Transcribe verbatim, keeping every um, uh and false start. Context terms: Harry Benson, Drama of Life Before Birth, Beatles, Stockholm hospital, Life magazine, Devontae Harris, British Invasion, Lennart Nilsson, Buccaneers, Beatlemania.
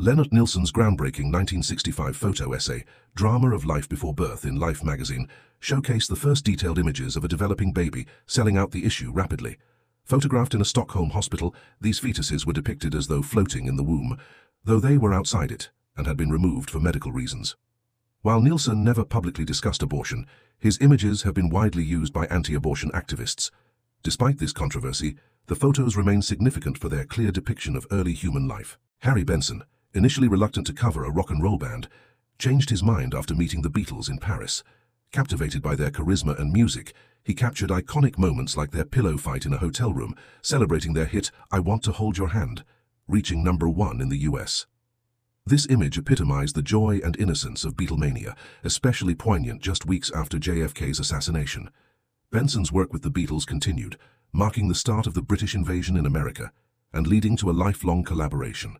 Lennart Nilsson's groundbreaking nineteen sixty-five photo essay, Drama of Life Before Birth in Life magazine, showcased the first detailed images of a developing baby, selling out the issue rapidly. Photographed in a Stockholm hospital, these fetuses were depicted as though floating in the womb, though they were outside it and had been removed for medical reasons. While Nilsson never publicly discussed abortion, his images have been widely used by anti-abortion activists. Despite this controversy, the photos remain significant for their clear depiction of early human life. Harry Benson, initially reluctant to cover a rock and roll band, changed his mind after meeting the Beatles in Paris. Captivated by their charisma and music, he captured iconic moments like their pillow fight in a hotel room, celebrating their hit I Want to Hold Your Hand, reaching number one in the U S. This image epitomized the joy and innocence of Beatlemania, especially poignant just weeks after J F K's assassination. Benson's work with the Beatles continued, marking the start of the British invasion in America and leading to a lifelong collaboration.